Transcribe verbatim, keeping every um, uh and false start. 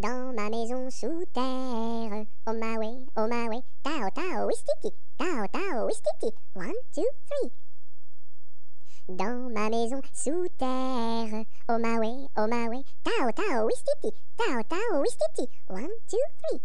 dans ma maison sous terre. Oh my way, oh my way, tao tao whistiti, tao tao whistiti. One, two, three. Dans ma maison sous terre. Oh my way, oh my way, tao tao whistiti, tao tao whistiti. One, two, three.